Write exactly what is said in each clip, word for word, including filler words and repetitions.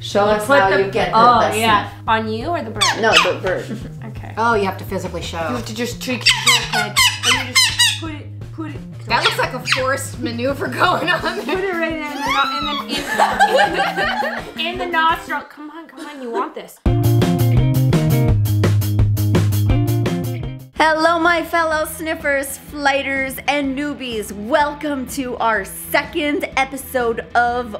Show you us how the, you get the Oh, lesson. Yeah. On you or the bird? No, the bird. Okay. Oh, you have to physically show. You have to just trick your head. And you just put it, put it. That looks like a forced maneuver going on. Put it right in the, in, the, in, the, in the nostril. Come on, come on, you want this. Hello, my fellow sniffers, flighters, and newbies. Welcome to our second episode of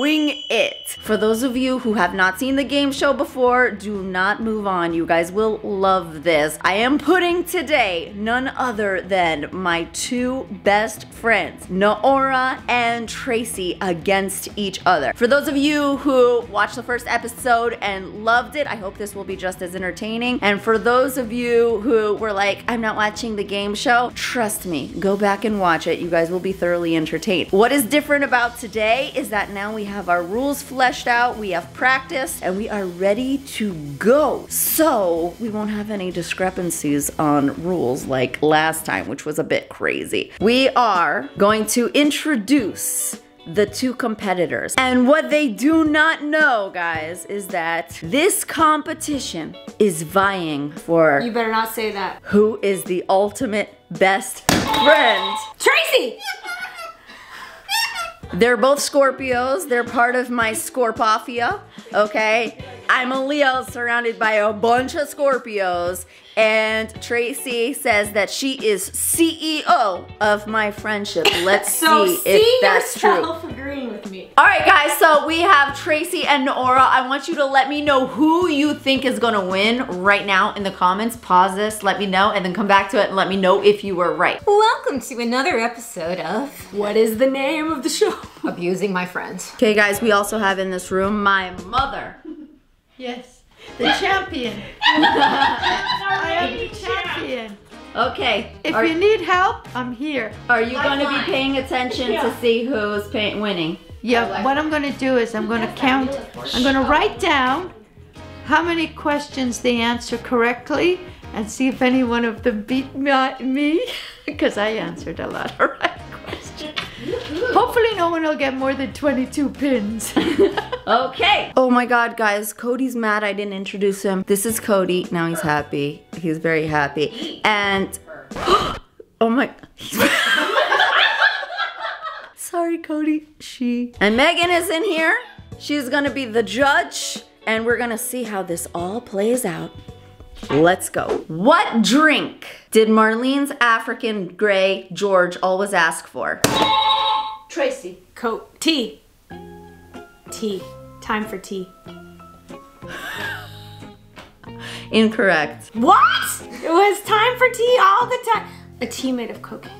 Wing It. For those of you who have not seen the game show before, do not move on. You guys will love this. I am putting today none other than my two best friends, Noora and Tracy, against each other. For those of you who watched the first episode and loved it, I hope this will be just as entertaining. And for those of you who were like, I'm not watching the game show, trust me, go back and watch it. You guys will be thoroughly entertained. What is different about today is that now we have our rules fleshed out, we have practiced, and we are ready to go. So we won't have any discrepancies on rules like last time, which was a bit crazy. We are going to introduce the two competitors. And what they do not know, guys, is that this competition is vying for... You better not say that. Who is the ultimate best friend? Tracy! They're both Scorpios. They're part of my Scorpafia, okay? I'm a Leo surrounded by a bunch of Scorpios. And Tracy says that she is C E O of my friendship. Let's so see, see if that's true. So see yourself agreeing with me. All right, guys, so we have Tracy and Noora. I want you to let me know who you think is gonna win right now in the comments. Pause this, let me know, and then come back to it and let me know if you were right. Welcome to another episode of... What is the name of the show? Abusing my friends. Okay, guys, we also have in this room my mother. Yes. The champion. I am the champion. Okay. If are, you need help, I'm here. Are you going to be paying attention yeah. to see who's pay, winning? Yeah. What I'm going to do is I'm going to count. I'm going to write down how many questions they answer correctly and see if any one of them beat me, because I answered a lot of right questions. Hopefully no one will get more than twenty-two pins. Okay. Oh my God, guys, Cody's mad I didn't introduce him. This is Cody, now he's happy. He's very happy. And, oh my. Sorry, Cody, she. And Megan is in here. She's gonna be the judge and we're gonna see how this all plays out. Let's go. What drink did Marlene's African Grey George always ask for? Tracy. Coat. Tea. Tea. Time for tea. Incorrect. What? It was time for tea all the time. A tea made of cocaine.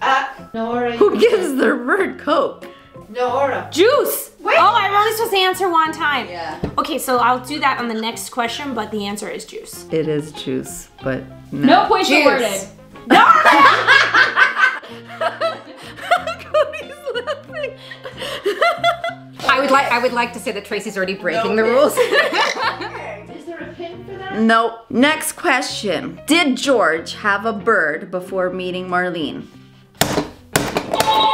Uh, Noora. Who gives their bird Coke? Noora. Juice. Wait. Oh, I'm only supposed to answer one time. Yeah. Okay, so I'll do that on the next question, but the answer is juice. It is juice, but no. No point worded. No! Cody's laughing. I would like I would like to say that Tracy's already breaking no, the rules. Is there a pin for that? No. Next question. Did George have a bird before meeting Marlene? No.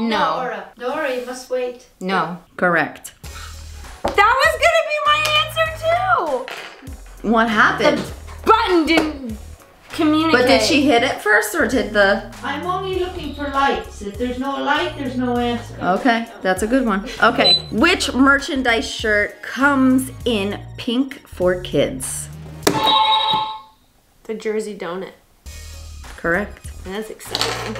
Noora. Noora, you must wait. No. Correct. That was gonna be my answer too! What happened? The button didn't communicate. But did she hit it first or did the... I'm only looking for lights. If there's no light, there's no answer. Okay, that's a good one. Okay. Which merchandise shirt comes in pink for kids? The Jersey donut. Correct. That's exciting.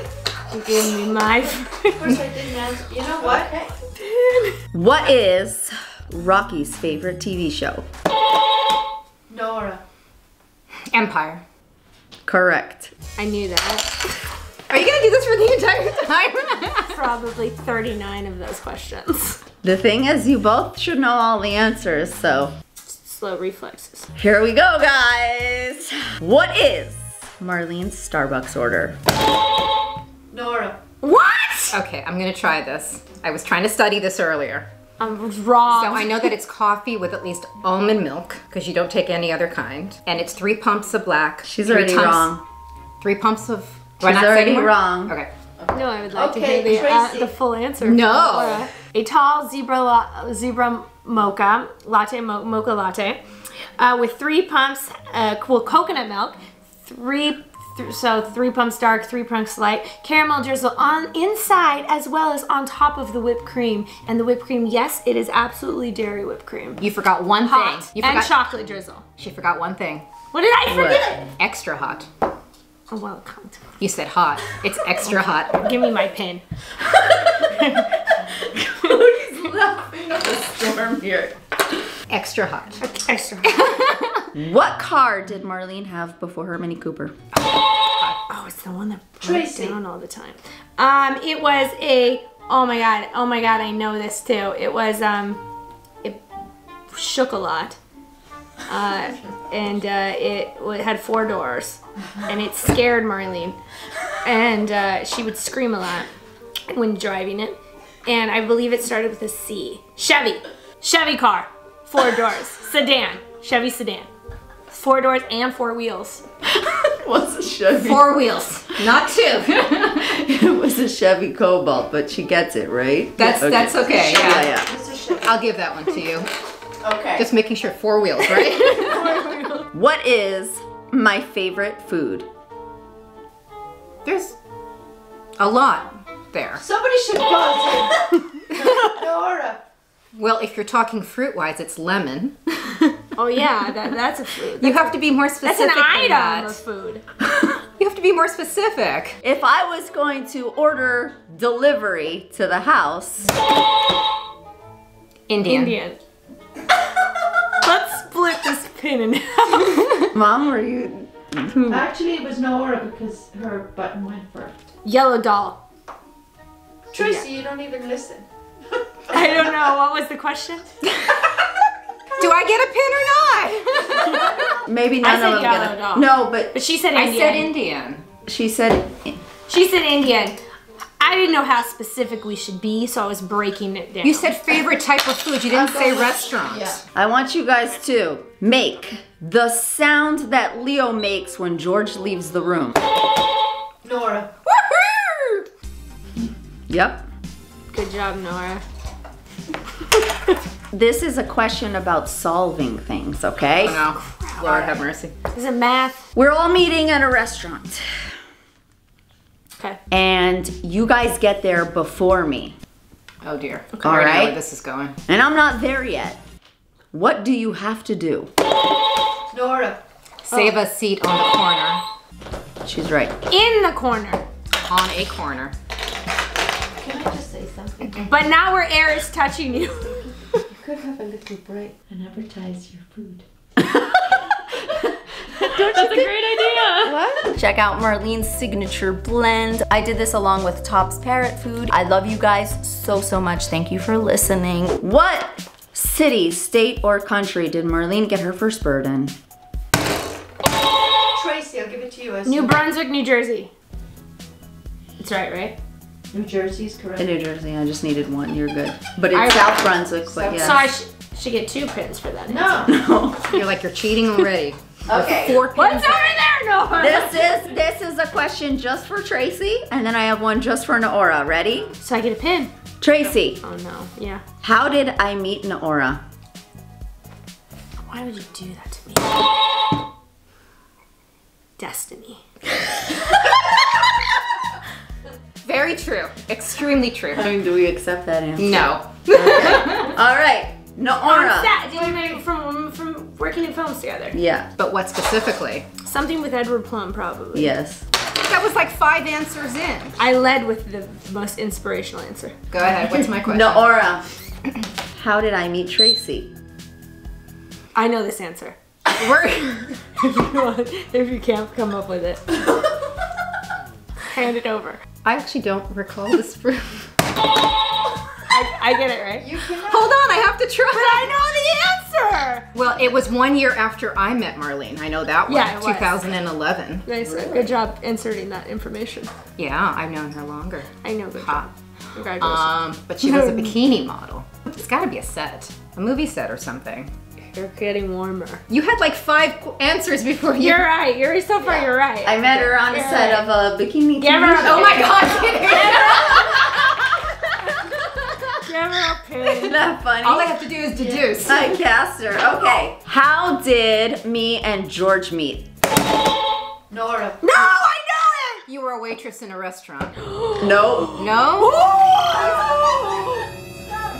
You gave me my... Of course I didn't answer. You know what? What is Rocky's favorite T V show? Noora. Empire. Correct. I knew that. Are you gonna do this for the entire time? Probably thirty-nine of those questions. The thing is, you both should know all the answers, so. Slow reflexes. Here we go, guys. What is Marlene's Starbucks order? Noora. What? Okay, I'm gonna try this. I was trying to study this earlier. I was wrong. So I know that it's coffee with at least almond milk, because you don't take any other kind. And it's three pumps of black. She's three already pumps, wrong. Three pumps of... She's I not already wrong. Okay. Okay. No, I would like okay, to hear the, uh, the full answer. No. A tall zebra, zebra mocha latte, mo mocha latte, uh, with three pumps, uh, well, coconut milk, three, th so three pumps dark, three pumps light, caramel drizzle on inside as well as on top of the whipped cream. And the whipped cream, yes, it is absolutely dairy whipped cream. You forgot one hot thing. You forgot and chocolate drizzle. She forgot one thing. What did I forget? We're extra hot. Oh, well, you said hot. It's extra hot. Give me my pin. Cody's laughing at the storm here. Extra hot. Extra hot. What car did Marlene have before her Mini Cooper? Oh, oh it's the one that breaks down all the time. Um, it was a, oh my God, oh my God, I know this too. It was, um, it shook a lot. Uh, and uh, it, it had four doors, and it scared Marlene, and uh, she would scream a lot when driving it, and I believe it started with a C. Chevy, Chevy car, four doors, sedan, Chevy sedan, four doors and four wheels. What's a Chevy? Four wheels, not two. It was a Chevy Cobalt, but she gets it right. That's okay. That's okay. Yeah, yeah. I'll give that one to you. Okay. Just making sure four wheels, right? Four wheels. What is my favorite food? There's a lot there. Somebody should pause it. Noora. Well, if you're talking fruit-wise, it's lemon. Oh yeah, that, that's a food. That's you have a, to be more specific. That's an item that. Of food. You have to be more specific. If I was going to order delivery to the house, Indian. Indian. Let's split this pin in half. Mom, were you? Actually, it was Noora because her button went first. Yellow doll. Tracy, yeah. You don't even listen. I don't know. What was the question? Do I get a pin or not? Maybe none I said of them yellow get a, doll. No, but but she said Indian. I said Indian. She said. She said Indian. I didn't know how specific we should be, so I was breaking it down. You said favorite type of food. You didn't say restaurant. Yeah. I want you guys to make the sound that Leo makes when George leaves the room. Noora. Woohoo! Yep. Good job, Noora. This is a question about solving things, okay? Oh, no. Lord have mercy. Is it math? We're all meeting at a restaurant. Okay. And you guys get there before me. Oh dear. Okay. All right. I know where this is going. And I'm not there yet. What do you have to do? Noora. Save oh. a seat on the corner. She's right. In the corner. On a corner. Can I just say something? But not where air is touching you. You could have a little break and advertise your food. Don't That's you think? A great idea. What? Check out Marlene's signature blend. I did this along with Topps Parrot Food. I love you guys so, so much. Thank you for listening. What city, state, or country did Marlene get her first bird in? Tracy, I'll give it to you. As New Brunswick, New Jersey. That's right, right? New Jersey's correct. In New Jersey, I just needed one. You're good. But it's I South know. Brunswick, but so, yeah. So I sh should get two pins for that. No. No. You're like, you're cheating already. Okay. What's over there, Noora? This is this is a question just for Tracy, and then I have one just for Noora. Ready? So I get a pin. Tracy. Oh no. Yeah. How did I meet Noora? Why would you do that to me? Destiny. Very true. Extremely true. I mean, do we accept that answer? No. Okay. All right. Noora. Did you from from working in films together? Yeah. But what specifically? Something with Edward Plum, probably. Yes. That was like five answers in. I led with the most inspirational answer. Go ahead. What's my question? Noora. How did I meet Tracy? I know this answer. We're if you want, if you can't come up with it, hand it over. I actually don't recall this for. I, I get it right. You cannot. Hold on, I have to try. But I know the answer. Well, it was one year after I met Marlene. I know that one. Yeah, it two thousand eleven. Was. Nice. Really? Good job inserting that information. Yeah, I've known her longer. I know. Good job. Congratulations. Um, but she was a bikini model. It's got to be a set, a movie set or something. You're getting warmer. You had like five answers before you. You're right. You're so far. Yeah. You're right. I met her on you're a set right. of a bikini. Give her. Oh my God. Never Okay. Not funny. All I have to do is deduce. I cast her. Okay. How did me and George meet? Noora. No, I know it! You were a waitress in a restaurant. No. No?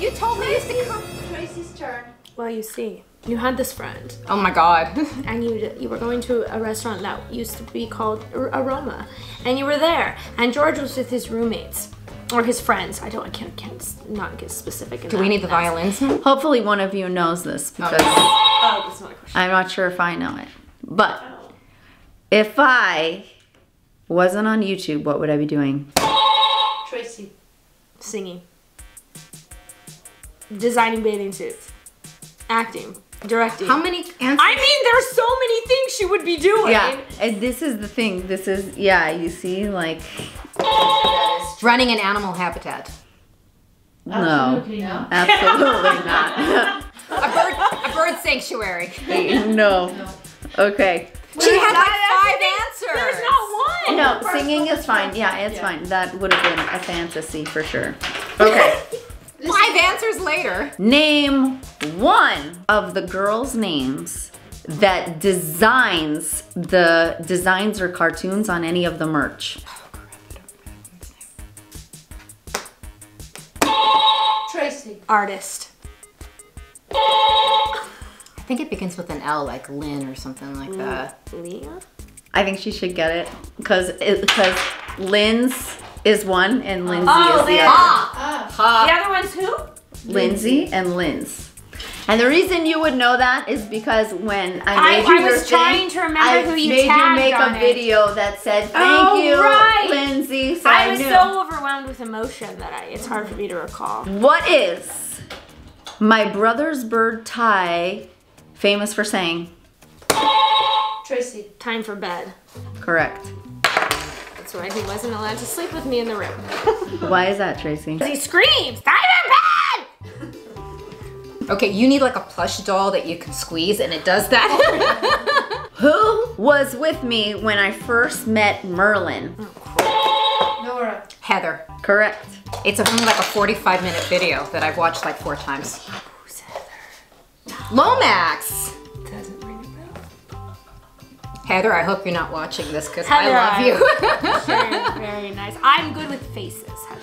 You told me it's to come. Tracy's turn. Well, you see, you had this friend. Oh my God. And you you were going to a restaurant that used to be called Aroma. And you were there. And George was with his roommates. Or his friends. I don't. I can't. Can't not get specific. Do we need the violins? Hopefully, one of you knows this because oh, that's not a question. I'm not sure if I know it. But oh. if I wasn't on YouTube, what would I be doing? Tracy, singing, designing bathing suits, acting, directing. How many answers? I mean, there's so many things she would be doing. Yeah, and this is the thing. This is yeah. You see, like. Running an animal habitat. Absolutely no, not. Absolutely not. a, bird, a bird sanctuary. No. no. Okay. She had like five answers. There's not one. No, no singing is fine. Yeah, it's yeah. fine. That would have been a fantasy for sure. Okay. Five answers later. Name one of the girls' names that designs the designs or cartoons on any of the merch. Tracy. Artist. I think it begins with an L, like Lynn or something like that. Leo? I think she should get it, because because Lynn's is one and Lindsay oh, is the other. Ha. Ha. The other one's who? Lindsay and Lynn's. And the reason you would know that is because when I made I, you I was thing, trying to remember I who you made tagged you make on a it. video that said thank oh, you, right. Lindsay. So I, I was knew. so overwhelmed with emotion that I, it's hard for me to recall. What is my brother's bird Ty famous for saying? Tracy, time for bed. Correct. That's why he wasn't allowed to sleep with me in the room. Why is that, Tracy? Because he screams, time for bed. Okay, you need like a plush doll that you can squeeze and it does that. Who was with me when I first met Merlin? Oh, Noora. Heather. Correct. It's only like a forty-five minute video that I've watched like four times. Who's Heather? Lomax. Doesn't ring a bell. Heather, I hope you're not watching this because I love I, you. Sure, very nice. I'm good with faces, Heather.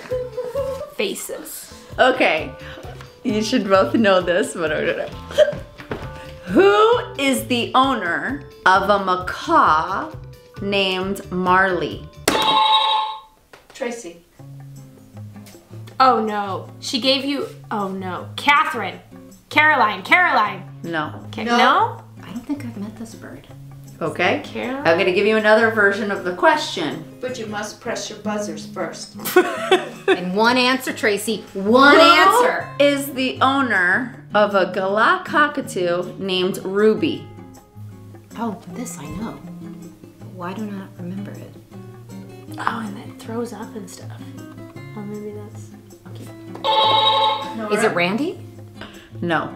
Faces. Okay. You should both know this, but I don't know. Who is the owner of a macaw named Marley? Tracy. Oh no, she gave you, oh no. Catherine, Caroline, Caroline. No. Okay. No? no? I don't think I've met this bird. Okay, Caroline? I'm gonna give you another version of the question. But you must press your buzzers first. And one answer, Tracy, one Who answer. Is the owner of a Galah cockatoo named Ruby? Oh, this I know. Why do I not remember it? Oh, and it throws up and stuff. Oh, maybe that's, okay. Is it Randy? No.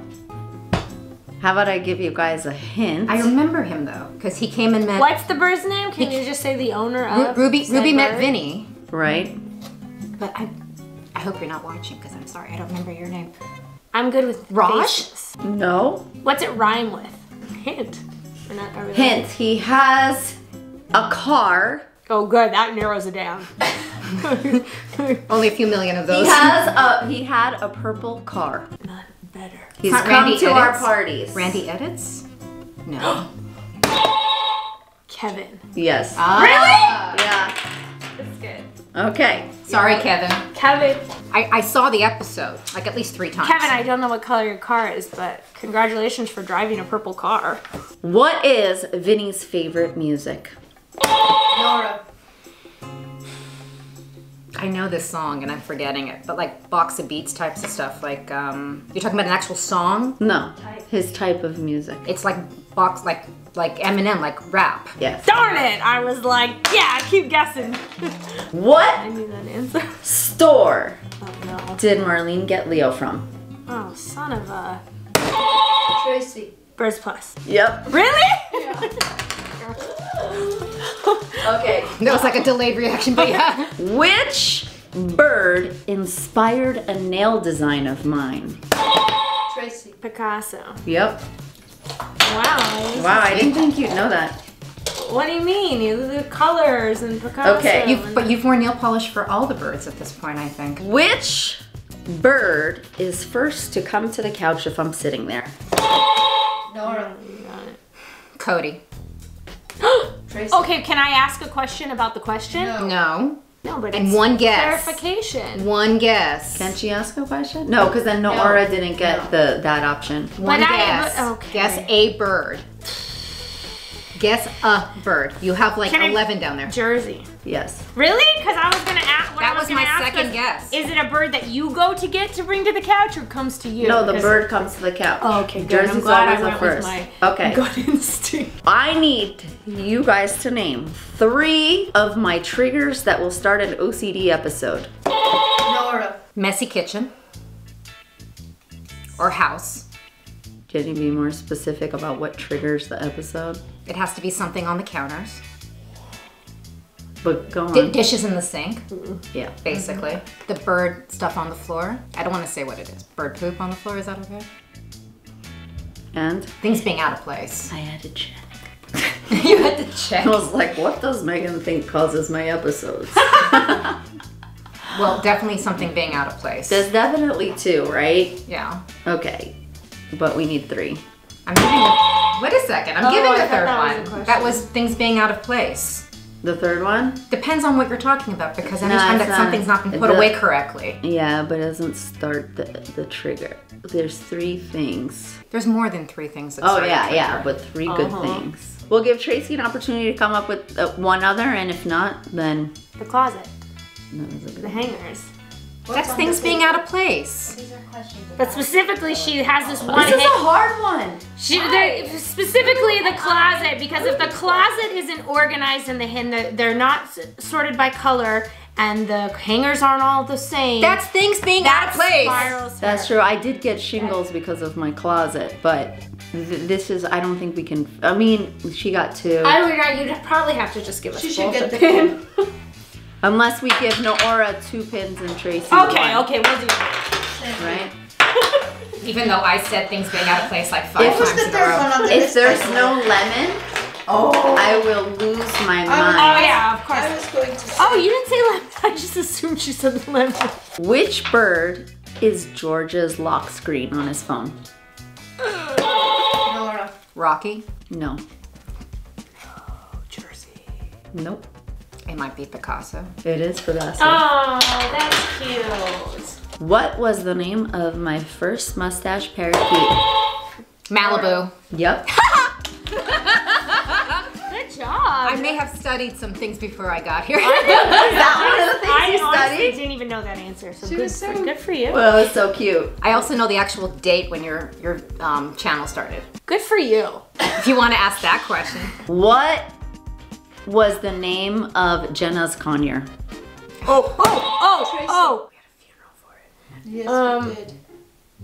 How about I give you guys a hint? I remember him though, because he came and met. What's the bird's name? Can he, you just say the owner of? Ruby. Ruby bird? met Vinny. Right. But I, I hope you're not watching because I'm sorry, I don't remember your name. I'm good with Raj. No. What's it rhyme with? Hint. We're not, are we hint. Right? He has a car. Oh, good. That narrows it down. Only a few million of those. He has a. He had a purple car. Not better. He's come Randy to edits. our parties. Randy edits? No. Kevin. Yes. Uh, really? Yeah. That's good. Okay. Sorry, yeah. Kevin. Kevin. I, I saw the episode like at least three times. Kevin, I don't know what color your car is, but congratulations for driving a purple car. What is Vinny's favorite music? Noora. I know this song and I'm forgetting it, but like box of beats types of stuff. Like, um, you're talking about an actual song? No, type. his type of music. It's like box, like like Eminem, like rap. Yes. Darn it! I was like, yeah, I keep guessing. What? I knew that answer. Store. Oh, no. Did Marlene get Leo from? Oh, son of a. Tracy. Birds Plus. Yep. Really? Yeah. Okay. That was like a delayed reaction, but yeah. Which bird inspired a nail design of mine? Tracy. Picasso. Yep. Wow. Wow, I didn't think you'd know that. What do you mean? You the colors and Picasso. Okay, you've, but you've worn nail polish for all the birds at this point, I think. Which bird is first to come to the couch if I'm sitting there? Noora. Cody. Tracy. Okay, can I ask a question about the question? No. No. No, but and it's one guess. Clarification. One guess. Can't she ask a question? No, because then Noora no. didn't get no. the that option. One but guess. I, okay. Guess a bird. Guess a bird. You have like can eleven I, down there. Jersey. Yes. Really? Because I was gonna ask. What that I was, was my ask second was, guess. Is it a bird that you go to get to bring to the couch, or comes to you? No, the bird comes to the couch. Oh, okay. Good. Jersey's I'm glad always I went first. With my okay. Gut instinct. I need you guys to name three of my triggers that will start an O C D episode. Noora. Messy kitchen. Or house. Can you be more specific about what triggers the episode? It has to be something on the counters. But go on. D dishes in the sink. Mm-mm. Yeah. Basically. Mm-hmm. The bird stuff on the floor. I don't want to say what it is. Bird poop on the floor, is that okay? And? Things being out of place. I had to check. You had to check? I was like, what does Megan think causes my episodes? Well, definitely something being out of place. There's definitely two, right? Yeah. Okay. But we need three. I'm giving a, wait a second, I'm oh, giving the third that one. Was that was things being out of place. The third one? Depends on what you're talking about, because no, anytime that not, something's not been put the, away correctly. Yeah, but it doesn't start the, the trigger. There's three things. There's more than three things that start. Oh yeah, yeah, but three uh-huh. good things. We'll give Tracy an opportunity to come up with uh, one other, and if not, then... The closet. No, the one. Hangers. What's That's things being out of place. These are questions. But specifically, she has this one. This is hit. a hard one. She the, specifically the closet, because if the closet isn't organized and the and they're not sorted by color, and the hangers aren't all the same. That's things being that out of place. Spirals That's true. I did get shingles because of my closet, but th this is. I don't think we can. I mean, she got two. I would. You'd probably have to just give us. She should get the pin. Unless we give Noora two pins and Tracy Okay, one. okay, we'll do that. Right? Even though I said things being out of place like five if times the in third one on the If there's thing. no lemon, oh, I will lose my mind. Oh yeah, of course. I was going to say. Oh, you didn't say lemon. I just assumed she said lemon. Which bird is George's lock screen on his phone? Noora. Rocky? No. Oh, Jersey. Nope. It might be Picasso. It is Picasso. Oh, that's cute. What was the name of my first mustache parakeet? Malibu. Yep. Good job. I may have studied some things before I got here. Is that one of the things I you studied? I didn't even know that answer, so, good, so good for you. Well, it's so cute. I also know the actual date when your, your um, channel started. Good for you. If you want to ask that question. What was the name of Jenna's conure? Oh, oh, oh, Tracy. oh! We had a funeral for it. Yes, um, we did.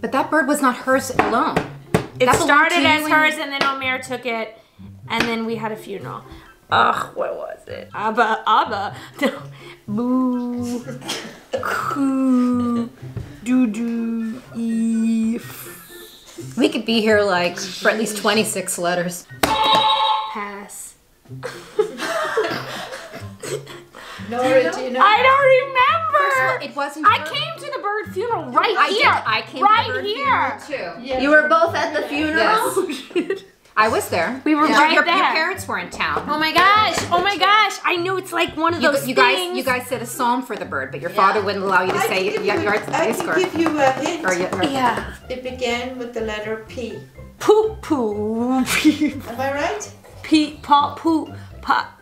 But that bird was not hers alone. It that started as hers, and then Omair took it, and then we had a funeral. Ugh, what was it? Abba, Abba. No. Boo. Coo. Doo doo. E. We could be here like for at least twenty-six letters. Pass. Noora, do you know? I don't remember. All, it wasn't. I bird. came to the bird funeral right I here. Did. I came right to the bird here. funeral too. Yes. You were both at the funeral. Yes. I was there. We were yeah. right your, there. Your parents were in town. Oh my gosh! Oh my gosh! I know it's like one of you, those. You guys, things. you guys said a psalm for the bird, but your yeah. father wouldn't allow you to I say it. You, your I can give you a hint. Or, or, yeah. It began with the letter P. Poo poo. Am I right? P pop poo. Pop.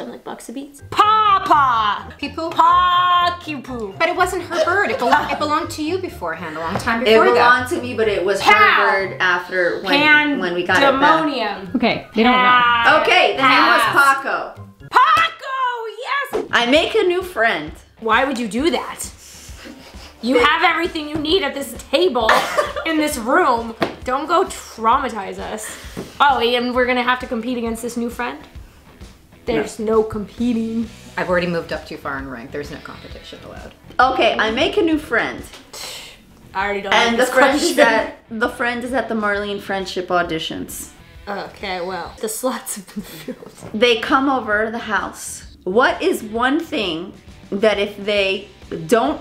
I'm like box of beats. Papa. People. Pa poo. But it wasn't her bird. It belonged. It belonged to you beforehand, a long time before that. It belonged that. to me, but it was Pow. her bird after when Pan when we got demonium. it back. Okay, they don't know. Okay, the name was Paco. Paco, yes. I make a new friend. Why would you do that? You have everything you need at this table in this room. Don't go traumatize us. Oh, and we're gonna have to compete against this new friend? There's no, no competing. I've already moved up too far in rank. There's no competition allowed. Okay, I make a new friend. I already don't and like this the friend question. Is at, the friend is at the Marlene Friendship auditions. Okay, well, the slots have been filled. They come over the house. What is one thing that if they don't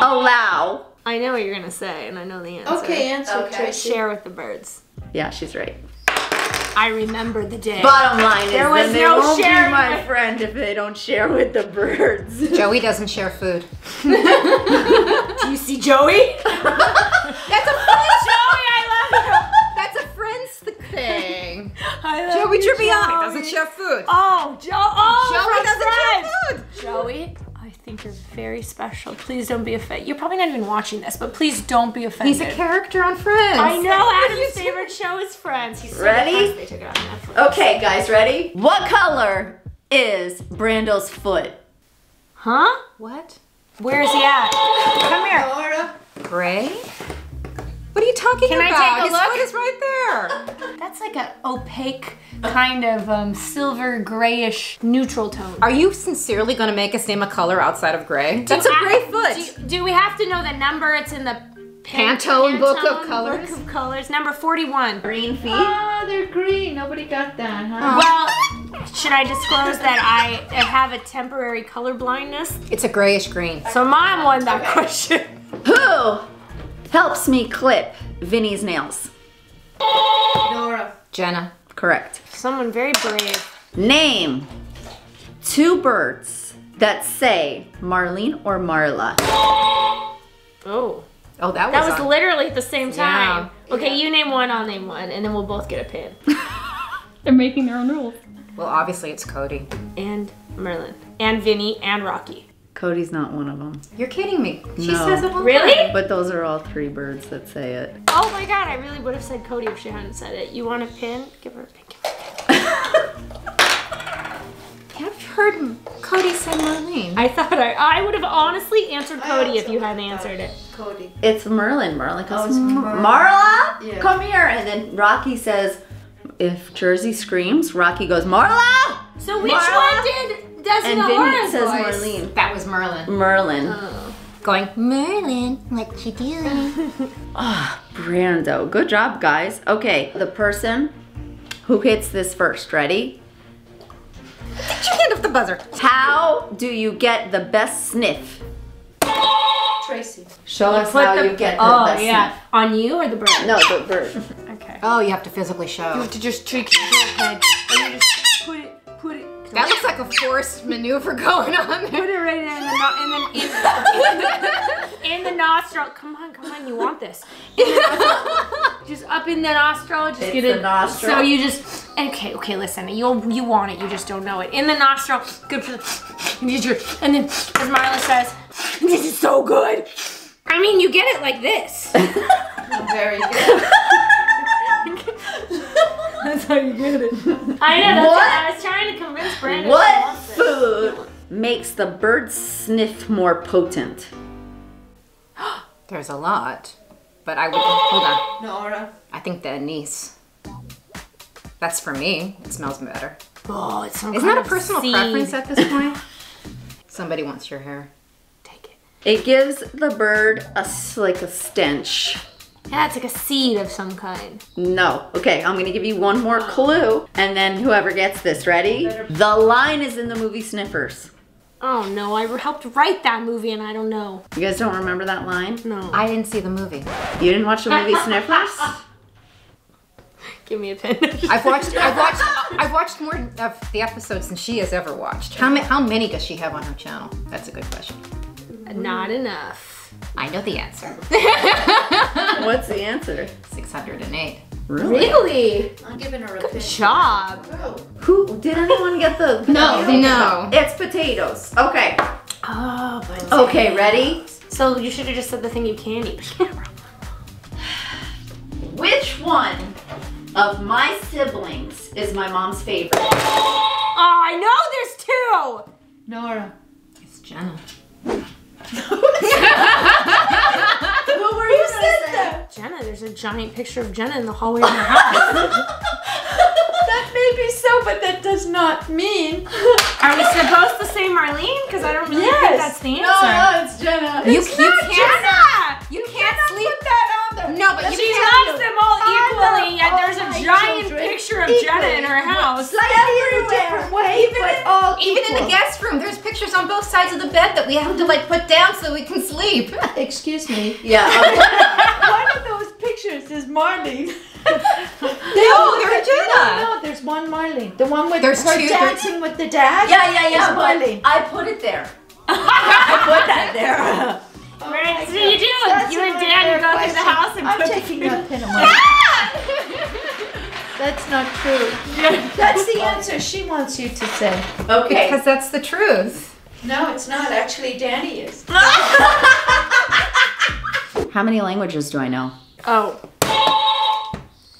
allow... I know what you're gonna say, and I know the answer. Okay, answer, okay. Tracy. Share with the birds. Yeah, she's right. I remember the day. Bottom line is there was they no won't sharing be my friend if they don't share with the birds. Joey doesn't share food. Do you see Joey? That's a friend, Joey, I love you. That's a friend's thing. I love Joey Tribbiani doesn't share food. Oh, Joe oh, Joey doesn't share food. Joey, I think you're very special. Please don't be offended. You're probably not even watching this, but please don't be offended. He's a character on Friends. I know, Adam's favorite show is Friends. He's ready? They took it on Netflix. Okay, guys, ready? What color is Brando's foot? Huh? What? Where is he at? Come here. Laura. Gray? What are you talking Can about? Can I take a His look? Foot is right there. That's like an opaque kind of um, silver grayish neutral tone. Are you sincerely gonna make us name a color outside of gray? Do That's a have, gray foot. Do, you, do we have to know the number? It's in the Pantone, Pantone book of colors. Book of colors. Number forty-one. Green feet. Oh, they're green. Nobody got that, huh? Well, should I disclose that I have a temporary color blindness? It's a grayish green. So mom won that okay. question. Who helps me clip Vinny's nails? Noora. Jenna. Correct. Someone very brave. Name two birds that say Marlene or Marla. Oh. Oh, that was That was on. literally at the same time. Yeah. Okay, yeah. You name one, I'll name one, and then we'll both get a pin. They're making their own rules. Well, obviously it's Cody. And Merlin. And Vinny and Rocky. Cody's not one of them. You're kidding me. She no. says it all Really? Time. But those are all three birds that say it. Oh my god, I really would have said Cody if she hadn't said it. You want a pin? Give her a pin. I've heard Cody say Marlene. I thought I, I would have honestly answered Cody if you hadn't answered it. Cody. It's Merlin. Merlin goes, oh, Marla? Marla? Yeah. Come here. And then Rocky says, if Jersey screams, Rocky goes, Marla? So which Marla? one did... That's and Vinny says voice. Marlene. That was Merlin. Merlin. Oh. Going, Merlin, what you doing? Ah, oh, Brando. Good job, guys. Okay, the person who hits this first, ready? Get your hand off the buzzer. How do you get the best sniff? Tracy. Show well, us how the, you get the oh, best yeah. sniff. Oh, yeah. On you or the bird? No, the bird. Okay. Oh, you have to physically show. You have to just trick your head. And you just put it, put it. That looks like a forced maneuver going on there. Put it right in the, in the, in the, in the, in the nostril. Come on, come on, you want this. Just up in the nostril. Just it's get it. The nostril. So you just, okay, okay, listen. You you want it, you just don't know it. In the nostril, good for the, and then as Marla says, this is so good. I mean, you get it like this. Very good. That's how you get it. I know, that's what? I was trying to convince Brandon. What food makes the bird sniff more potent? There's a lot, but I would, hold on. Noora. I think the anise. That's for me, it smells better. Oh, it's some Isn't kind that a personal seed. preference at this point? Somebody wants your hair. Take it. It gives the bird a, like a stench. Yeah, it's like a seed of some kind. No. Okay, I'm gonna give you one more clue, and then whoever gets this, ready? The line is in the movie Sniffers. Oh no, I helped write that movie and I don't know. You guys don't remember that line? No. I didn't see the movie. You didn't watch the movie Sniffers? Give me a pen. I've watched, I've watched, I've watched more of the episodes than she has ever watched. How, ma how many does she have on her channel? That's a good question. Not enough. I know the answer. What's the answer? six hundred and eight. Really? Really? I'm giving her a good job. Who did anyone get the? No, no. It's potatoes. Okay. Oh, potatoes. Okay, ready? So you should have just said the thing you can eat. Which one of my siblings is my mom's favorite? Oh, I know there's two. Noora. It's Jenna. What were you saying? Jenna, there's a giant picture of Jenna in the hallway of my house. that may be so, but that does not mean. Are we supposed to say Marlene? Because I don't really yes. think that's the answer. No, no, it's Jenna. You, it's you not can't, Jenna. You, you can't sleep put that on there. No, but you she loves them all equally, yet there's a giant picture of equally. Jenna in her house. Slightly in a different way, even but in, all Even equal. in the guest room, there's pictures on both sides of the bed that we have to like put down so we can sleep. Excuse me. Yeah. One of those pictures is Marlene. No, there's Jenna. No, no, there's one Marlene. The one with there's her two, dancing there's... with the dad. Yeah, yeah, yeah. Marlene. I put it there. I put that there. Oh, right, so God. you do. That's you and Dad go question. through the house and I'm put taking the pin away. That's not true. That's the answer she wants you to say. Okay. Because that's the truth. No, it's not. Actually, Danny is. How many languages do I know? Oh.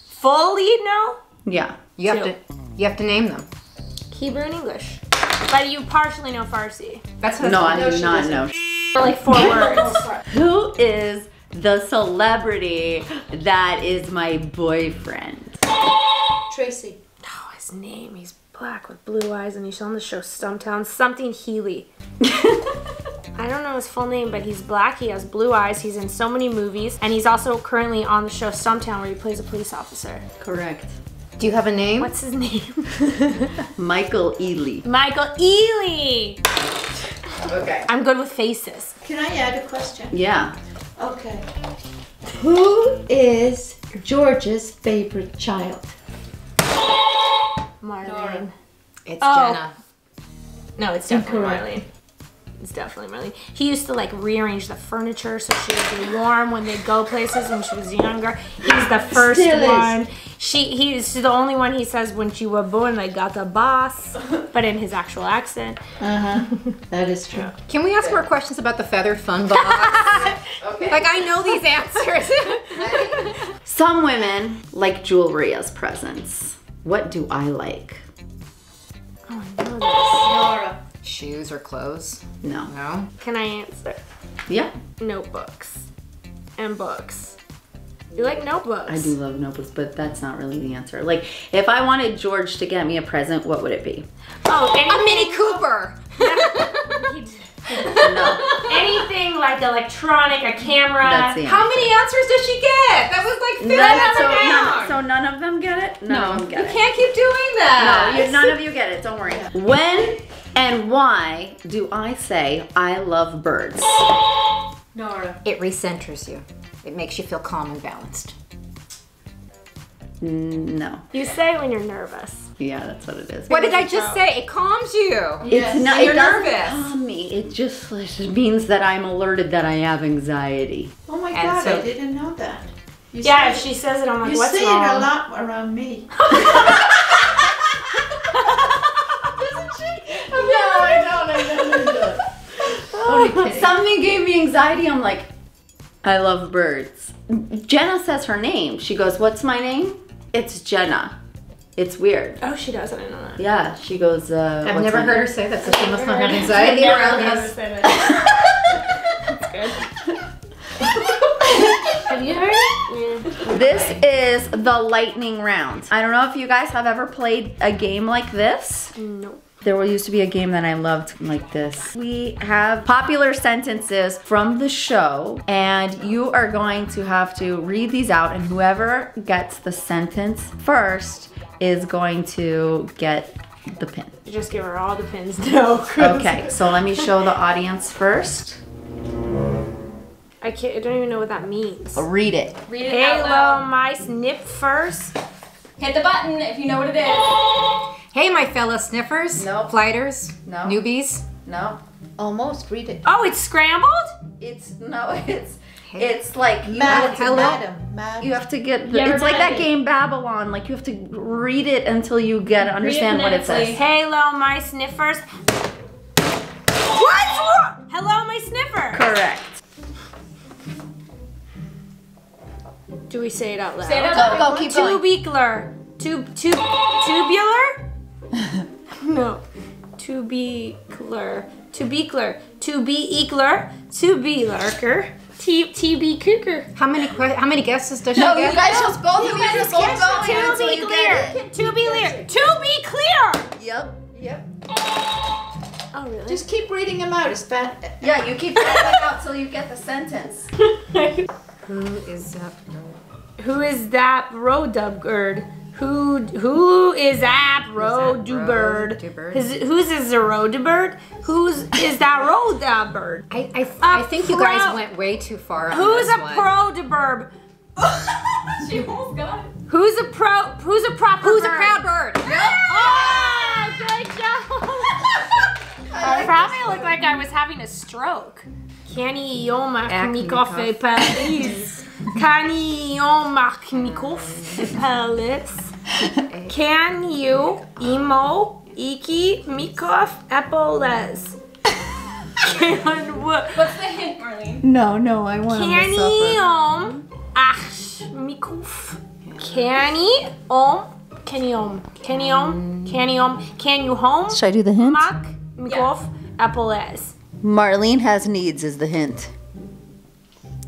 Fully know? Yeah. You have Two. to you have to name them. Hebrew and English. But you partially know Farsi. That's what No, I do not know. Like four words. Who is the celebrity that is my boyfriend? Tracy. Oh, his name. He's black with blue eyes and he's on the show Stumptown. Something Healy. I don't know his full name, but he's black, he has blue eyes, he's in so many movies, and he's also currently on the show Stumptown where he plays a police officer. Correct. Do you have a name? What's his name? Michael Ealy. Michael Ealy! Okay. I'm good with faces. Can I add a question? Yeah. Okay. Who is George's favorite child? Marlene. It's oh. Jenna. No, it's definitely Marlene. It's definitely Marlene. He used to like rearrange the furniture so she would be warm when they go places when she was younger. He's the first Still one. Is. She he is the only one he says when she was born they got a boss, but in his actual accent. Uh-huh. That is true. Can we ask more questions about the Feathered Fun Box? Okay. Like I know these answers. Some women like jewelry as presents. What do I like? Oh, I know this. Noora. Shoes or clothes? No. No? Can I answer? Yeah. Notebooks. And books. You like notebooks? I do love notebooks, but that's not really the answer. Like, if I wanted George to get me a present, what would it be? Oh, a Mini Cooper! No. Anything like electronic, a camera. That's the answer. How many answers did she get? That was like fifty out. So none of them get it? None no. of them get you it. You can't keep doing that. No, you, none of you get it. Don't worry. When and why do I say I love birds? Noora. It recenters you. It makes you feel calm and balanced. No. You say when you're nervous. Yeah, that's what it is. What did I just say? It calms you. Yes. It's not, you're it nervous. Doesn't calm me. It just means that I'm alerted that I have anxiety. Oh my and God, so, I didn't know that. You yeah, if it, she says it, I'm like, what's wrong? You say it a lot around me. Doesn't she? No, I don't. I never do it. Oh, something gave me anxiety. I'm like, I love birds. Jenna says her name. She goes, what's my name? It's Jenna. It's weird. Oh, she doesn't know that. Yeah, she goes, uh, I've never heard her say that, so she must not have anxiety around us. That's good. Have you heard it? Yeah. This is the lightning round. I don't know if you guys have ever played a game like this. Nope. There used to be a game that I loved like this. We have popular sentences from the show, and you are going to have to read these out, and whoever gets the sentence first is going to get the pin. You just give her all the pins now. Okay, so let me show the audience first. I can't, I don't even know what that means. Read it. Read it Hey, little mice, nip first. Hit the button if you know what it is. Hey, my fellow sniffers, no. flighters, no. newbies. No, almost, read it. Oh, it's scrambled? It's, no, it's, it's like, you have to, madam, madam. You have to get, the, it's like that game Babylon, like you have to read it until you get, understand what it says. Hello, my sniffers. What's wrong? Hello, my sniffer. Correct. Do we say it out loud? Say it out loud. Go, go, keep going. Tubular. Tub, tub, tubular? No. Tubular. Tubular. Tubular. Tubular. Tubularker. T B Cougar. How many how many guesses does she no, get? No, you guys just both of you just both go to be clear. To be clear. To be clear. Yep. Yep. Oh really? Just keep reading them out. It's bad. Yeah, you keep reading them out till you get the sentence. Who is that? Who is that road dub bird? Who who is that road do bird? Who's is the road do bird? Who's is that road da bird? I I, th I think you guys went way too far. On who's this a one. Pro de bird? She almost got it. Who's a pro? Who's a prop? Who's bird. A proud bird? Yep. Oh, good job. I like probably looked like I was having a stroke. Kenny Yoma Kamikoff Paris. Can you mark me palace? Can you emo iki mikoff apples? Can what? What's the hint, Marlene? No, no, I want to Can you om ash mikoff? Can you om? Can you om? Can you om? Can you om? Can you home? Should I do the hint? Mark mikoff apples. Marlene has needs is the hint.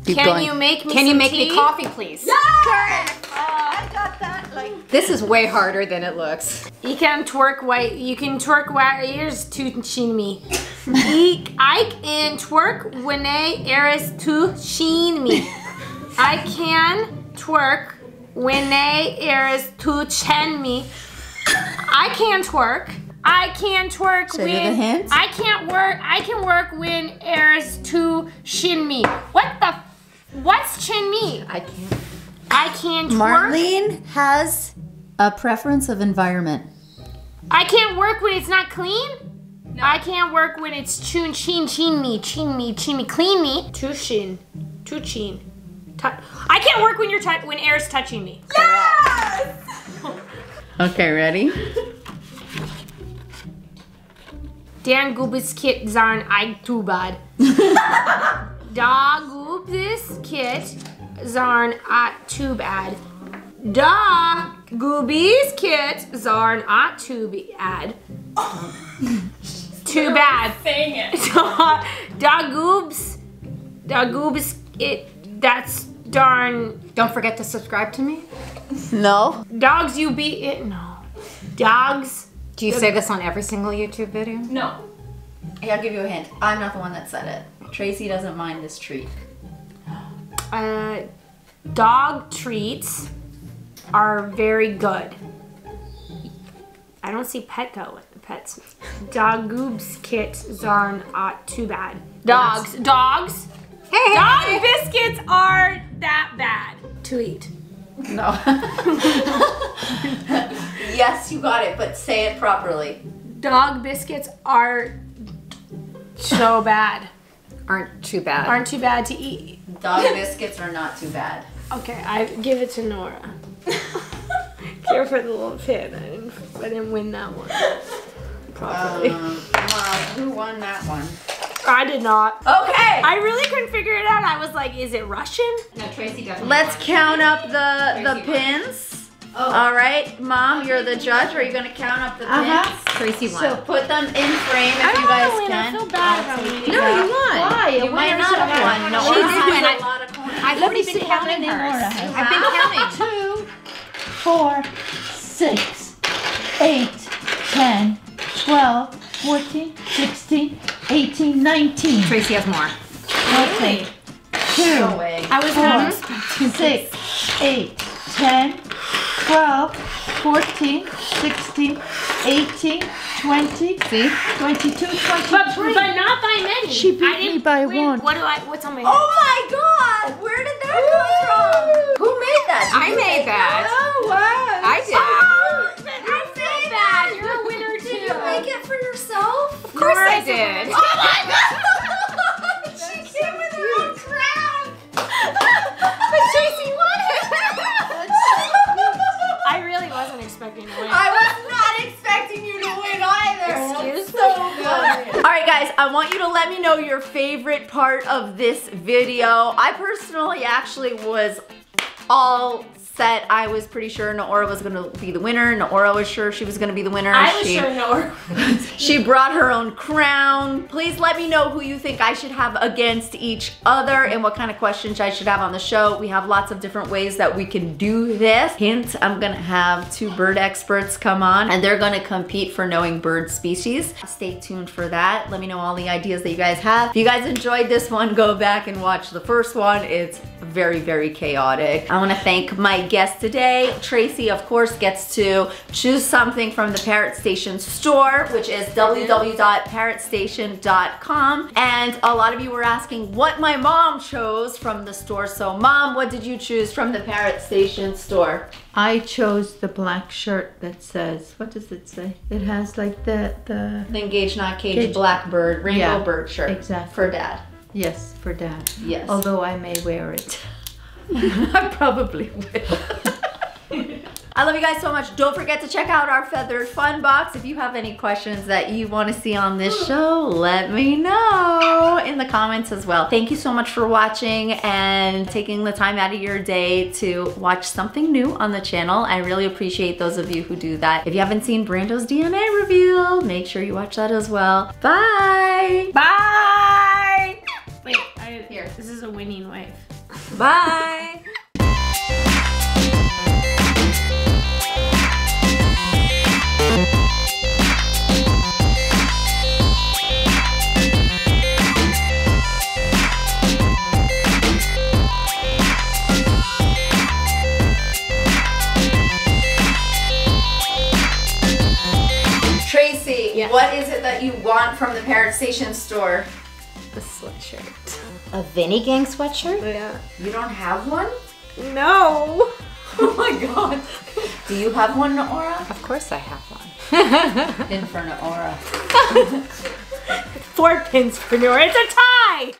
Keep Can going. You make me Can some you make tea? Me coffee, please? Yeah! Correct! Oh, I got that. Like this is way harder than it looks. You can twerk white. You can twerk white ears to sheen me. Eek, I can twerk when I ears to sheen me. I can twerk when I ears to chen me. I can twerk. I can twerk Should when I can't work. I can work when ears to shin me. What the? What's chin me? I can't. I can twerk. Marlene has a preference of environment. I can't work when it's not clean. No. I can't work when it's chin chin chin me chin me chin me clean me to shin to chin. I can't work when you're when air's touching me. Yes. Okay, ready? Dan Goobis Kit Zarn I too bad. Da Goobis Kit Zarn I too bad. Da Goobis Kit Zarn I too bad. Too bad. Saying it. Da, da Goobs. Da Goobis it. That's darn. Don't forget to subscribe to me. No. Dogs you beat it. No. Dogs. Do you say this on every single YouTube video? No. Hey, I'll give you a hint. I'm not the one that said it. Tracy doesn't mind this treat. Uh, dog treats are very good. I don't see Petco with the pets. Dog goobs kits aren't too bad. Dogs, dogs. Hey, dog hey. Biscuits are that bad to eat. No. Yes, you got it, but say it properly. Dog biscuits are so bad. Aren't too bad. Aren't too bad to eat. Dog biscuits are not too bad. Okay, I give it to Noora. Care for the little pin. I didn't, I didn't win that one properly. Um, well, who won that one? I did not. Okay. I really couldn't figure it out. I was like, is it Russian? No, Tracy doesn't. Let's count up the, the pins. Oh. All right, Mom, you're the judge. Are you going to count up the uh-huh. pins? Tracy won. So put them in frame if I you guys win. Can. I feel bad about it. No, you won. Why? You, you might not have won. No, she did win. A lot of points. I've already been counting hers. I've been counting. Two, four, six, eight, ten, twelve, fourteen, sixteen, eighteen, nineteen. Tracy has more. Really? Okay. Two. No way. I was not expecting six, eight, ten, twelve, fourteen, sixteen, eighteen, twenty, See? twenty-two, twenty-three. But, but not by many. She beat I me by win. One. What do I? What's on my? Oh my God! Where did that Ooh. Come from? Who made that? Did I made that. that? Oh wow! I did. Oh, I feel bad. You're a winner too. Did you make it for yourself? Of course Noora I did. did. Oh my God! She came so with her own crown. But Tracy won it. I really wasn't expecting to win. I was not expecting you to win either. Excuse me. So good. All right, guys. I want you to let me know your favorite part of this video. I personally actually was all set. I was pretty sure Noora was gonna be the winner. Noora was sure she was gonna be the winner. I was she, sure Noora. She brought her own crown. Please let me know who you think I should have against each other and what kind of questions I should have on the show. We have lots of different ways that we can do this. Hint, I'm gonna have two bird experts come on and they're gonna compete for knowing bird species. Stay tuned for that. Let me know all the ideas that you guys have. If you guys enjoyed this one, go back and watch the first one. It's very, very chaotic. I wanna thank my guest today. Tracy, of course, gets to choose something from the Parrot Station store, which is w w w dot parrot station dot com. And a lot of you were asking what my mom chose from the store. So Mom, what did you choose from the Parrot Station store? I chose the black shirt that says, what does it say? It has like the... The, the Engage Not Cage, Cage Blackbird, Rainbow yeah, Bird shirt. Exactly. For Dad. Yes, for Dad. Yes. Although I may wear it. I probably will. I love you guys so much. Don't forget to check out our Feathered Fun Box. If you have any questions that you want to see on this show, let me know in the comments as well. Thank you so much for watching and taking the time out of your day to watch something new on the channel. I really appreciate those of you who do that. If you haven't seen Brando's D N A reveal, make sure you watch that as well. Bye. Bye. Wait, I, here, this is a winning wife. Bye. Tracy, yeah. What is it that you want from the Parrot Station store? The sweatshirt. A Vinny Gang sweatshirt? Yeah. You don't have one? No. Oh my God. Do you have one, Noora? Of course I have one. In for Noora. Four pins for Noora. It's a tie!